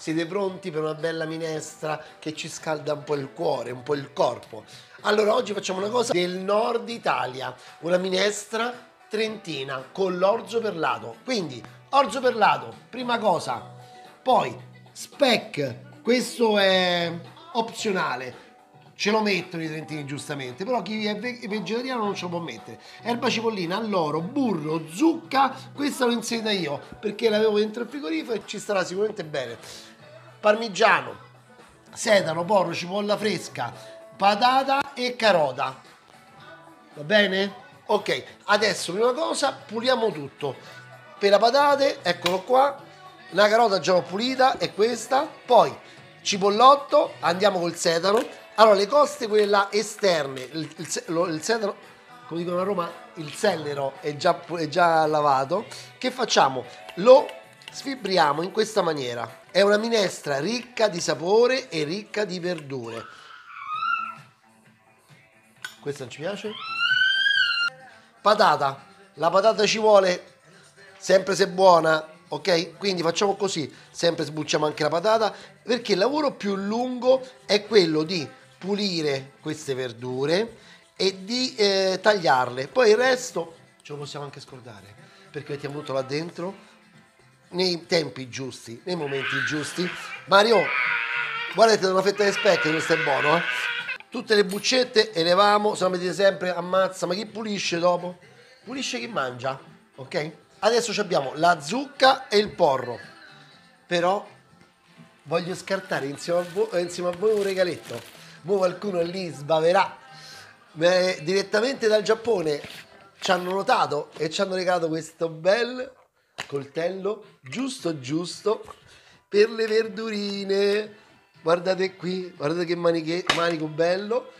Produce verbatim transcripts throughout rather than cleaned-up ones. Siete pronti per una bella minestra che ci scalda un po' il cuore, un po' il corpo? Allora oggi facciamo una cosa del nord Italia, una minestra trentina con l'orzo perlato. Quindi orzo perlato, prima cosa, poi speck, questo è opzionale, ce lo mettono i trentini giustamente, però chi è vegetariano non ce lo può mettere. Erba cipollina, alloro, burro, zucca, questa l'ho inserita io perché l'avevo dentro il frigorifero e ci starà sicuramente bene. Parmigiano, sedano, porro, cipolla fresca, patata e carota, va bene? Ok, adesso prima cosa puliamo tutto. Per la patate, eccolo qua, la carota già l'ho pulita, è questa, poi cipollotto, andiamo col sedano. Allora le coste, quelle là esterne, il, il, lo, il sedano, come dicono a Roma, il sellero è già, è già lavato. Che facciamo? Lo sfibriamo in questa maniera. È una minestra ricca di sapore e ricca di verdure. Questa non ci piace? Patata, la patata ci vuole, sempre se buona, ok? Quindi facciamo così, sempre sbucciamo anche la patata, perché il lavoro più lungo è quello di pulire queste verdure e di eh, tagliarle. Poi il resto ce lo possiamo anche scordare, perché mettiamo tutto là dentro nei tempi giusti, nei momenti giusti. Mario, guardate, una fetta di specchio, questo è buono, eh? Tutte le buccette elevamo, se no mi dite sempre ammazza, ma chi pulisce dopo? Pulisce chi mangia, ok? Adesso abbiamo la zucca e il porro, però voglio scartare insieme a voi, insieme a voi un regaletto. Mo qualcuno lì sbaverà, eh, direttamente dal Giappone ci hanno notato e ci hanno regalato questo bel coltello, giusto giusto, per le verdurine. Guardate qui, guardate che maniche, manico bello,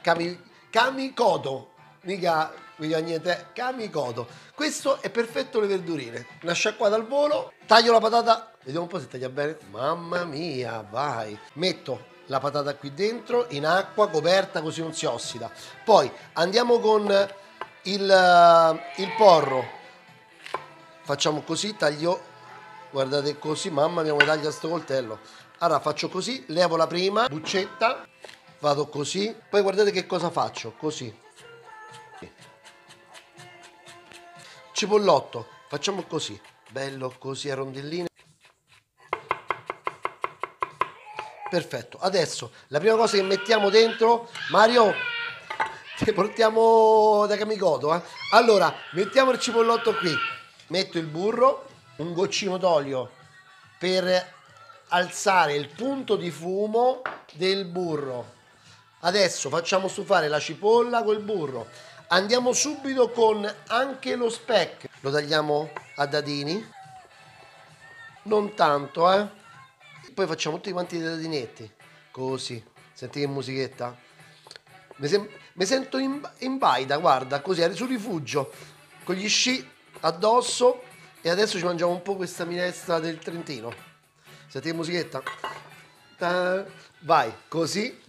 Kami, Kamikoto, mica, mica niente, Kamikoto. Questo è perfetto le verdurine, una sciacquata al volo, taglio la patata, vediamo un po' se taglia bene, mamma mia, vai. Metto la patata qui dentro, in acqua, coperta così non si ossida. Poi andiamo con il, il porro, facciamo così, taglio, guardate così, mamma mia come taglia sto coltello. Allora faccio così, levo la prima buccetta, vado così, poi guardate che cosa faccio, così. Cipollotto, facciamo così, bello così a rondelline. Perfetto, adesso la prima cosa che mettiamo dentro, Mario, ti portiamo da Kamikoto, eh? Allora, mettiamo il cipollotto qui, metto il burro, un goccino d'olio per alzare il punto di fumo del burro. Adesso facciamo stufare la cipolla col burro, andiamo subito con anche lo speck, lo tagliamo a dadini, non tanto, eh poi facciamo tutti quanti i dadinetti così. Sentite che musichetta, mi, sem mi sento in, in baita, guarda, così sul rifugio con gli sci addosso. E adesso ci mangiamo un po' questa minestra del Trentino. Sentite musichetta? Ta vai, così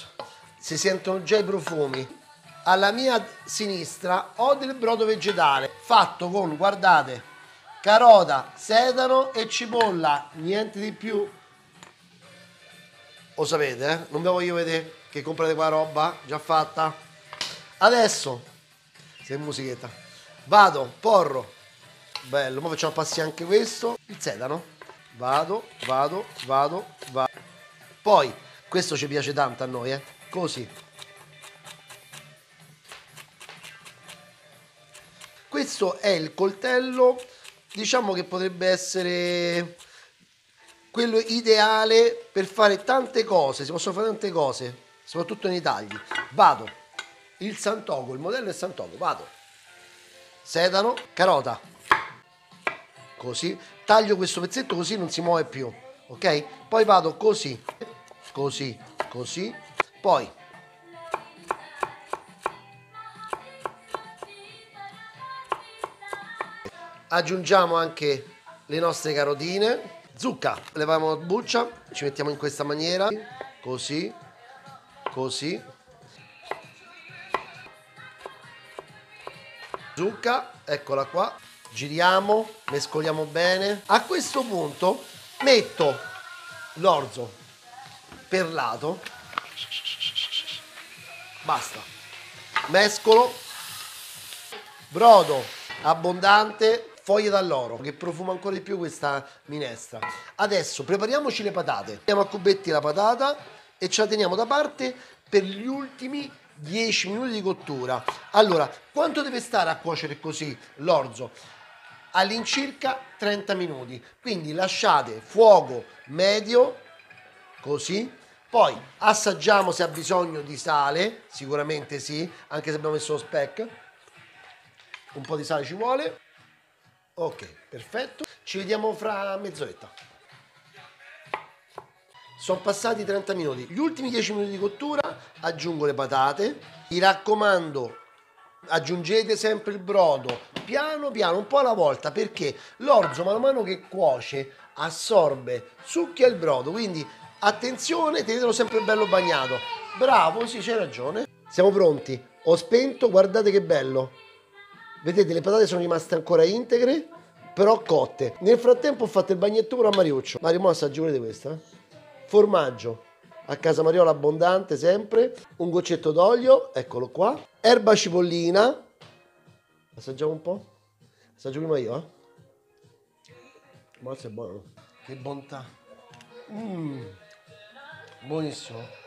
si sentono già i profumi. Alla mia sinistra ho del brodo vegetale fatto con, guardate, carota, sedano e cipolla, niente di più. Lo sapete, eh? Non ve voglio vedere che comprate qua roba già fatta. Adesso, se musichetta, vado, porro, bello, ma facciamo passi anche questo, il sedano. Vado, vado, vado, vado. Poi, questo ci piace tanto a noi, eh? Così. Questo è il coltello, diciamo che potrebbe essere quello ideale per fare tante cose, si possono fare tante cose, soprattutto nei tagli. Vado, il Santoku, il modello è Santoku, vado. Sedano, carota. Così, taglio questo pezzetto così non si muove più, ok? Poi vado così, così, così, poi aggiungiamo anche le nostre carotine, zucca, leviamo la buccia, ci mettiamo in questa maniera, così, così, zucca, eccola qua. Giriamo, mescoliamo bene. A questo punto metto l'orzo perlato, basta, mescolo, brodo abbondante, foglie d'alloro che profuma ancora di più questa minestra. Adesso prepariamoci le patate, andiamo a cubetti la patata e ce la teniamo da parte per gli ultimi dieci minuti di cottura. Allora, quanto deve stare a cuocere così l'orzo? All'incirca trenta minuti, quindi lasciate fuoco medio, così. Poi assaggiamo se ha bisogno di sale, sicuramente sì, anche se abbiamo messo lo speck, un po' di sale ci vuole. Ok, perfetto, ci vediamo fra mezz'oretta. Sono passati trenta minuti, gli ultimi dieci minuti di cottura aggiungo le patate. Mi raccomando, aggiungete sempre il brodo piano piano, un po' alla volta, perché l'orzo man mano che cuoce assorbe, succhia il brodo, quindi attenzione, tenetelo sempre bello bagnato. Bravo, sì, c'hai ragione. Siamo pronti. Ho spento, guardate che bello. Vedete, le patate sono rimaste ancora integre, però cotte. Nel frattempo ho fatto il bagnetto pure a Mariuccio. Mario, mo assaggio pure di questa. Formaggio. A casa Mariola abbondante, sempre. Un goccetto d'olio, eccolo qua. Erba cipollina. Assaggiamo un po'. Assaggio prima io, eh. Mazza, è buono. Che bontà. Mmm. Buonissimo.